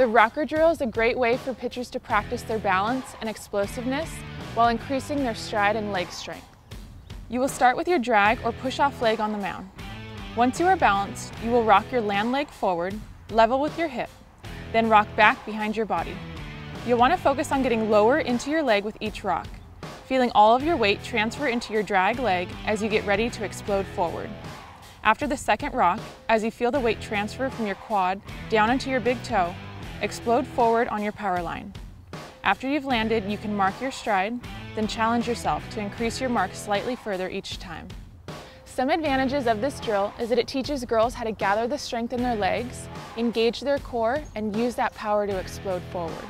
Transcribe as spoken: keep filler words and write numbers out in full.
The rocker drill is a great way for pitchers to practice their balance and explosiveness while increasing their stride and leg strength. You will start with your drag or push-off leg on the mound. Once you are balanced, you will rock your land leg forward, level with your hip, then rock back behind your body. You'll want to focus on getting lower into your leg with each rock, feeling all of your weight transfer into your drag leg as you get ready to explode forward. After the second rock, as you feel the weight transfer from your quad down into your big toe, explode forward on your power line. After you've landed, you can mark your stride, then challenge yourself to increase your mark slightly further each time. Some advantages of this drill is that it teaches girls how to gather the strength in their legs, engage their core, and use that power to explode forward.